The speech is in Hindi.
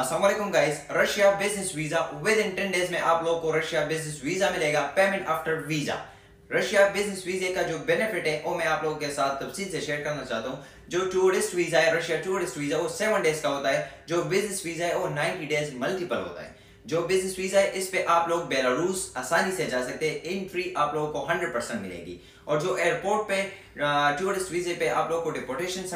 अस्सलाम वालेकुम guys, Russia business visa within 10 days में आप लोगों को रशिया बिजनेस वीजा मिलेगा, payment after visa. Russia business वीजे का जो बेनिफिट है वो मैं आप लोगों के साथ तफसील से शेयर करना चाहता हूँ। जो टूरिस्ट वीजा है, रशिया टूरिस्ट वीजा, वो 7 डेज का होता है। जो बिजनेस वीजा है वो 90 डेज मल्टीपल होता है। जो बिजनेस वीजा है इस पे आप लोग बेलारूस आसानी से जा सकते हैं, इन फ्री आप लोगों को 100% मिलेगी। और जो एयरपोर्ट पे टूरिस्ट वीजे पे आप लोगों को डिपोर्टेशन